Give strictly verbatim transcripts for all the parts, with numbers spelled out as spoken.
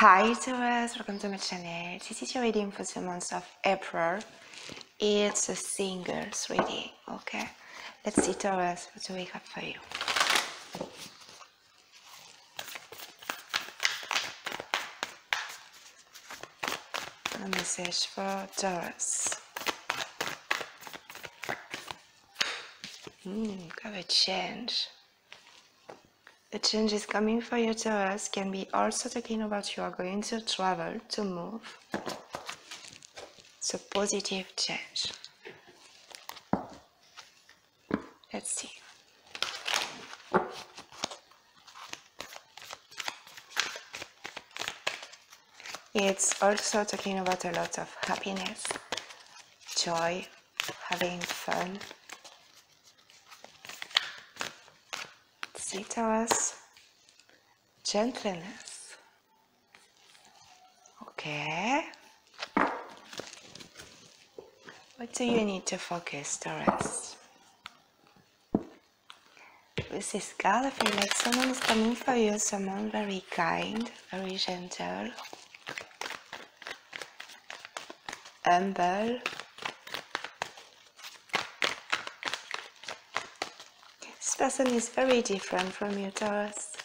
Hi Taurus, welcome to my channel. This is your reading for the month of April. It's a singles reading, okay? Let's see, Taurus, what's wake up for you? A message for Taurus. Mm, got a change. The change is coming for you, Taurus. Can be also talking about you are going to travel, to move. It's a positive change. Let's see. It's also talking about a lot of happiness, joy, having fun. See, Taurus, gentleness, okay? What do you need to focus, Taurus? With this card, I feel like someone is coming for you, someone very kind, very gentle, humble, person is very different from you, Taurus.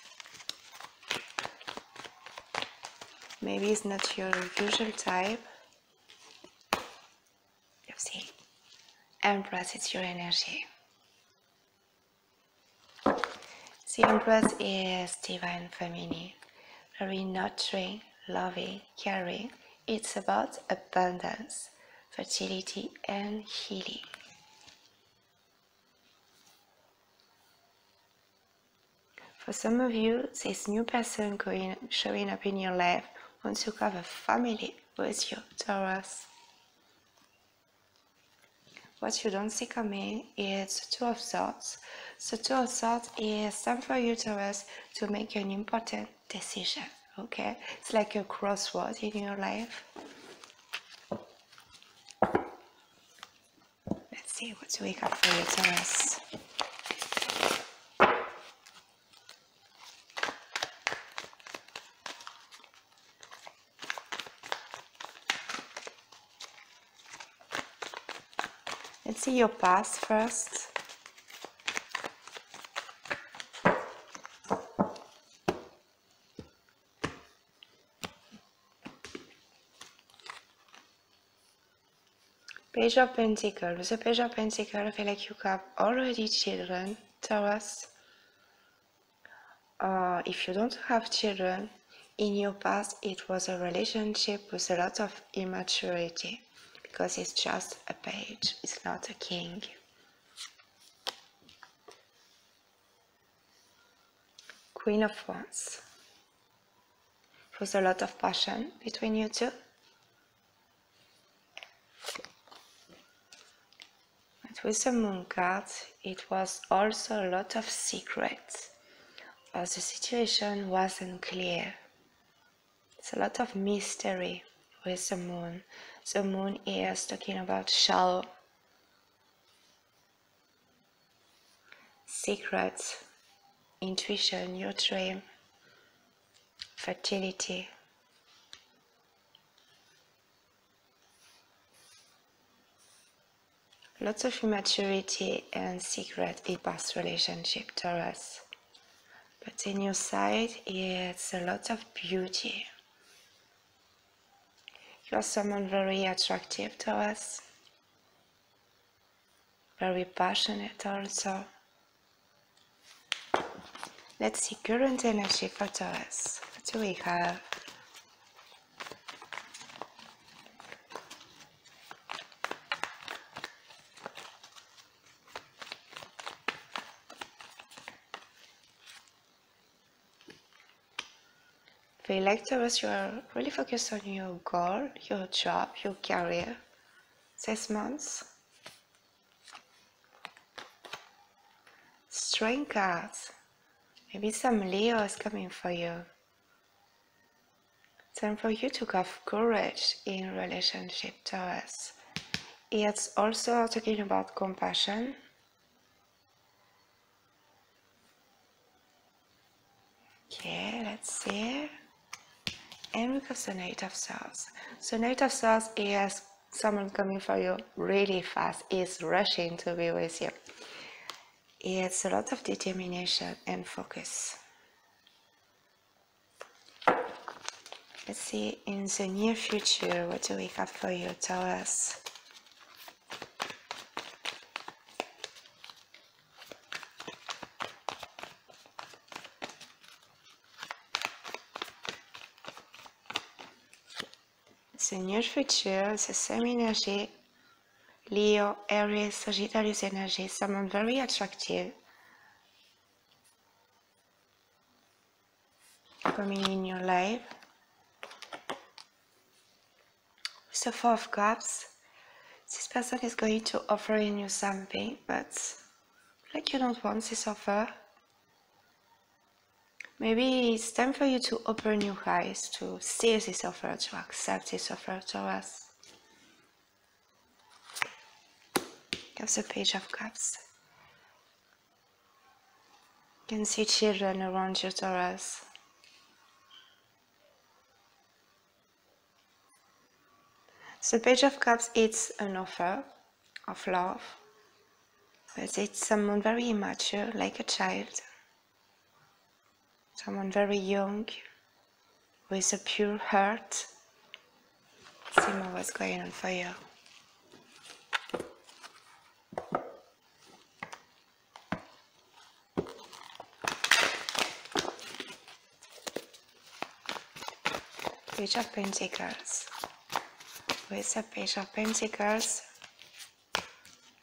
Maybe it's not your usual type. You see, Empress, it's your energy. The Empress is divine feminine, very nurturing, loving, caring. It's about abundance, fertility and healing. For some of you, this new person going, showing up in your life wants to have a family with you, Taurus. What you don't see coming is the Two of Swords. So Two of Swords is time for you, Taurus, to make an important decision, okay? It's like a crossroad in your life. Let's see what we got for you, Taurus. Let's see your past first. Page of Pentacles. With the Page of Pentacles, I feel like you have already children, Taurus. Uh, if you don't have children, in your past it was a relationship with a lot of immaturity. Because it's just a page, it's not a king. Queen of Wands. There's a lot of passion between you two. And with the Moon card, it was also a lot of secrets. As the situation wasn't clear. It's a lot of mystery with the Moon. The Moon is talking about shallow, secrets, intuition, your dream, fertility. Lots of immaturity and secret in past relationship, Taurus. But in your side, it's a lot of beauty. You are someone very attractive to us, very passionate also. Let's see current energy for Taurus. What do we have? If you like Taurus, you are really focused on your goal, your job, your career this month. Strength cards. Maybe some Leo is coming for you. It's time for you to have courage in relationship, Taurus. It's also talking about compassion. Okay, let's see. And we've got the Knight of Swords. So Knight of Swords is someone coming for you really fast, is rushing to be with you. It's a lot of determination and focus. Let's see in the near future, what do we have for you, Taurus? The near future, the same energy, Leo, Aries, Sagittarius energy, someone very attractive coming in your life. So Four of Cups, this person is going to offer you something, but like you don't want this offer. Maybe it's time for you to open your eyes, to see this offer, to accept this offer, Taurus. That's the Page of Cups. You can see children around you, Taurus. So Page of Cups, it's an offer of love, but it's someone very immature, like a child. Someone very young, with a pure heart. Let's see more what's going on for you. Page of Pentacles. With the Page of Pentacles,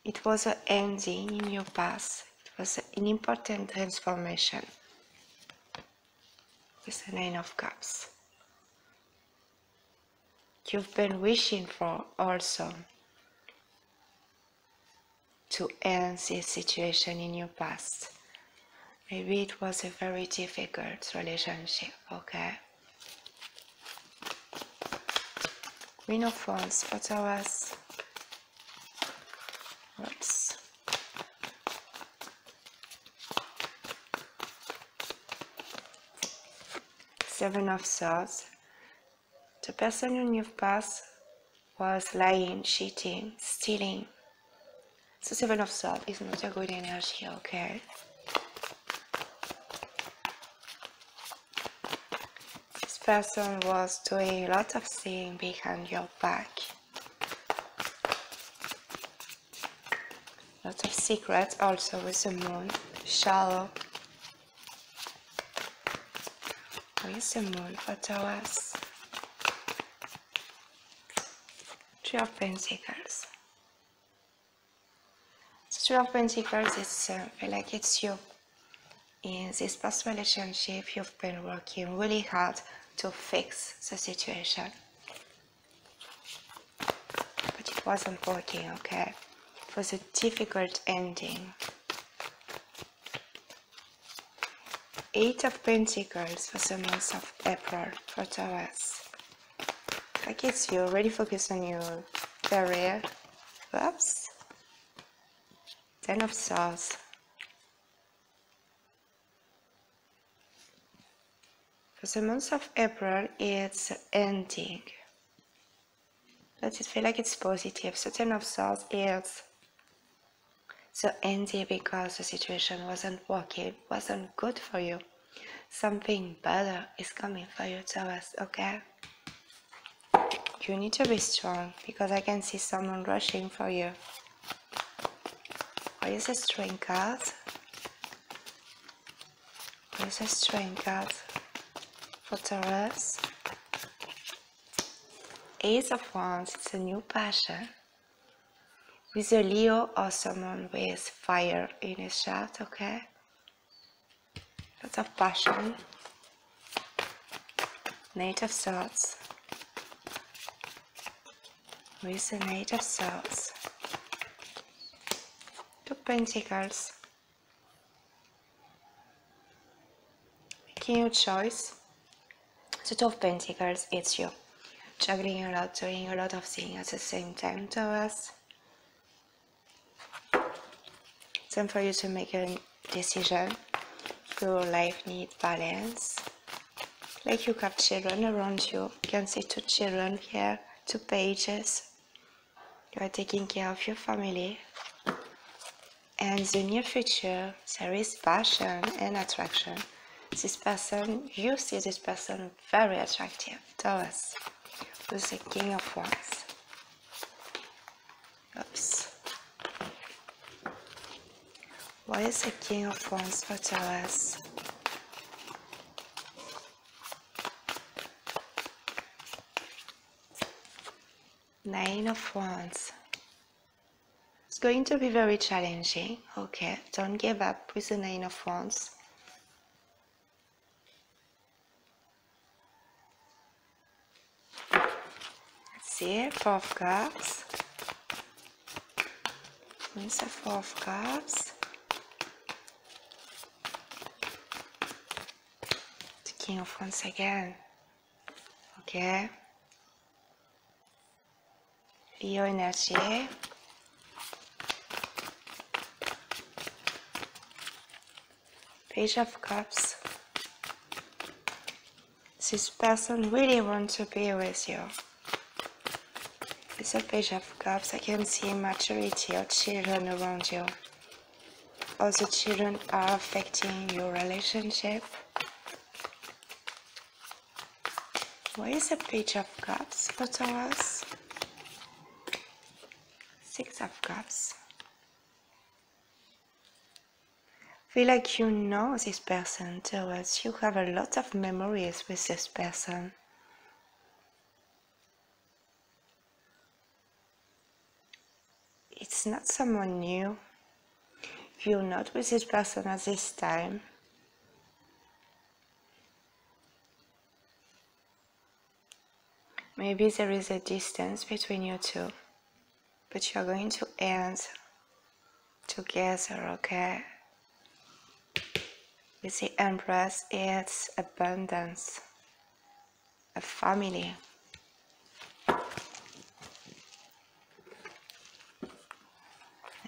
it was an ending in your past. It was an important transformation. The Nine of Cups. You've been wishing for also to end this situation in your past. Maybe it was a very difficult relationship, okay? Queen of Wands for Taurus. Oops. Seven of Swords. The person in your past was lying, cheating, stealing. So Seven of Swords is not a good energy, okay? This person was doing a lot of things behind your back. Lots of secrets also with the moon, shallow. Is the moon for Taurus. Three of Pentacles. The Three of Pentacles is uh, like it's you. In this past relationship, you've been working really hard to fix the situation, but it wasn't working, okay? It was a difficult ending. Eight of Pentacles for the month of April for Taurus. Like it's you, already focus on your career. Oops. Ten of Swords. For the month of April, it's ending. But it feels like it's positive. So Ten of Swords is so ending because the situation wasn't working, wasn't good for you. Something better is coming for you, Taurus, okay? You need to be strong, because I can see someone rushing for you. What is the Strength card? What is the Strength card for Taurus? Ace of Wands, it's a new passion. With a Leo or someone with fire in his chart, okay? Lots of passion. Knight of Swords. With the Knight of Swords. Two Pentacles. Making your choice. The Two of Pentacles, it's you. Juggling a lot, doing a lot of things at the same time, Taurus. Time for you to make a decision. Your life needs balance. like you have children around you. You can see two children here, two pages. You are taking care of your family. And the near future, there is passion and attraction. This person, you see this person very attractive, Taurus, with the King of Wands. Oops. What is the King of Wands for Taurus? Nine of Wands. It's going to be very challenging. Okay, don't give up with the Nine of Wands. See, Four of Cups, it's a Four of Cups, the King of Wands again. Okay, Leo energy, Page of Cups. This person really wants to be with you. It's a Page of Cups. I can see maturity or children around you. All the children are affecting your relationship. What is a Page of Cups for Taurus? Six of Cups. Feel like you know this person, Taurus. You have a lot of memories with this person. It's not someone new. You're not with this person at this time. Maybe there is a distance between you two, but you're going to end together, okay? With the Empress, it's abundance, a family.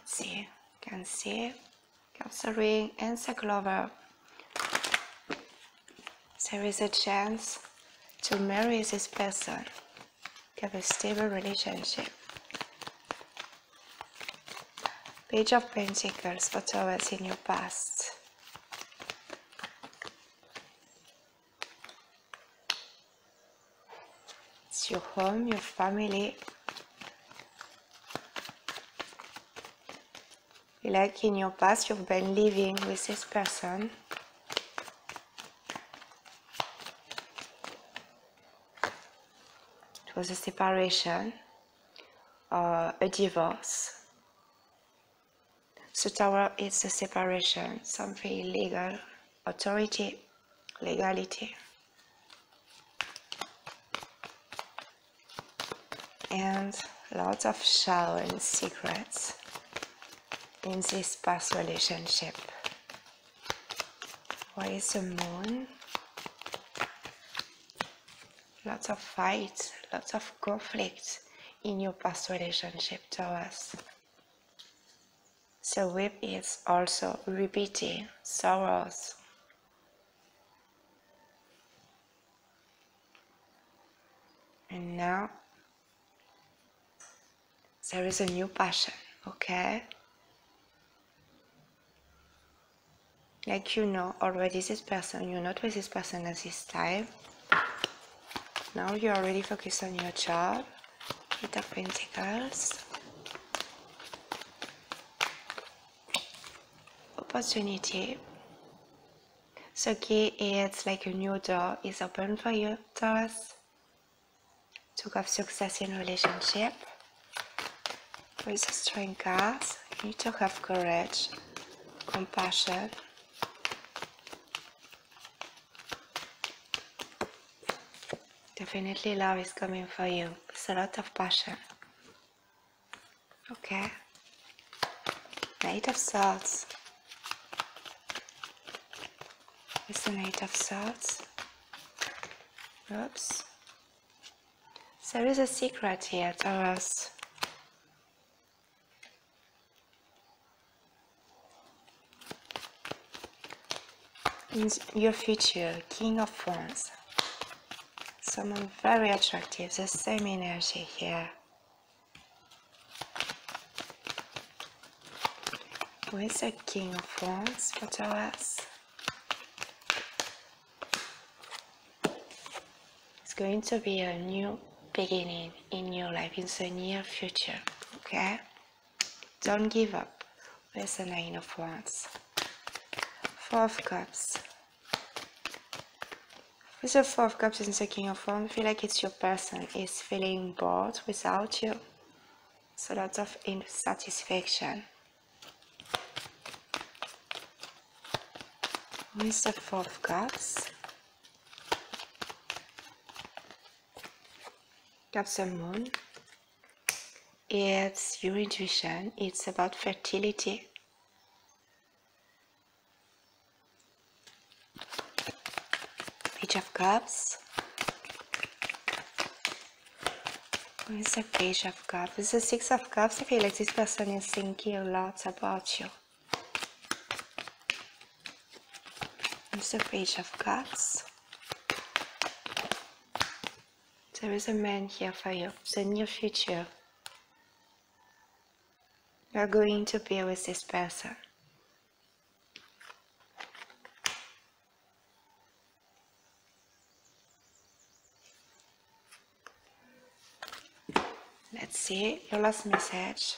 See, you can see the ring and the clover. There is a chance to marry this person, have a stable relationship. Page of Pentacles for Taurus in your past. It's your home, your family. Like in your past, you've been living with this person. It was a separation or a divorce. So Tower is a separation, something illegal, authority, legality. And lots of shadow and secrets in this past relationship. Why is the moon? Lots of fights, lots of conflicts in your past relationship, Taurus. The whip is also repeating sorrows. And now there is a new passion, okay? Like you know already this person, you're not with this person at this time. Now you're already focused on your job. Eight of Pentacles. Opportunity. So key, it's like a new door is open for you, Taurus. To have success in relationship. With the Strength cards, you need to have courage, compassion. Definitely love is coming for you. It's a lot of passion. Okay. Knight of Swords. It's the Knight of Swords. Oops. There is a secret here, Taurus. In your future, King of Wands. someone very attractive, the same energy here. With the King of Wands for Taurus. It's going to be a new beginning in your life in the near future, okay? Don't give up. With the Nine of Wands. Four of Cups. With the Four of Cups and the King of Wands, I feel like it's your person is feeling bored without you. So lots of insatisfaction. With the Four of Cups, that's the Moon. It's your intuition, it's about fertility. Page of Cups. With the Page of Cups, with the Six of Cups, I feel like this person is thinking a lot about you. The Page of Cups. There is a man here for you, the near future. You are going to be with this person. Let's see your last message.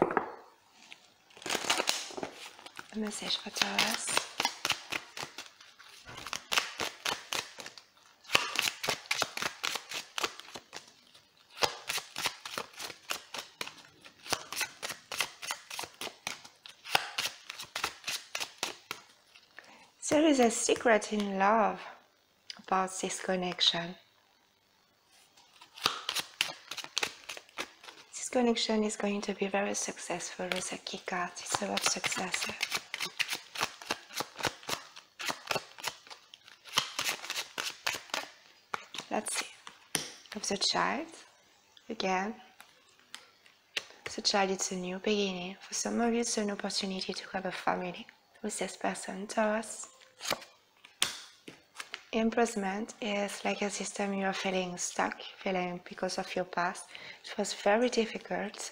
A message for Taurus. There is a secret in love about this connection. This connection is going to be very successful with a key card. It's about success. Let's see. Of the Child, again. The Child, it's a new beginning. For some of you, it's an opportunity to have a family with this person, Taurus. Imprisonment is like a system you are feeling stuck, feeling because of your past. It was very difficult,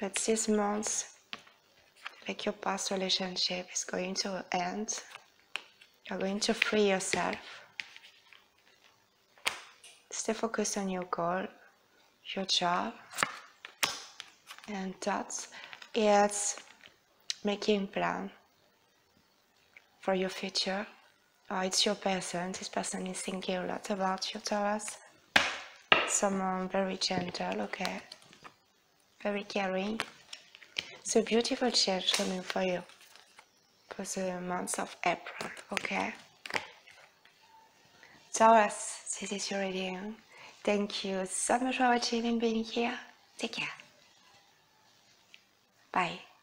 but this month, like your past relationship is going to end. You're going to free yourself. Stay focused on your goal, your job, and thoughts. It's making plan for your future. Oh, it's your person. This person is thinking a lot about you, Taurus. Someone very gentle, okay? Very caring. It's a beautiful change coming for you for the month of April, okay? Taurus, this is your reading. Thank you so much for watching and being here. Take care. Bye.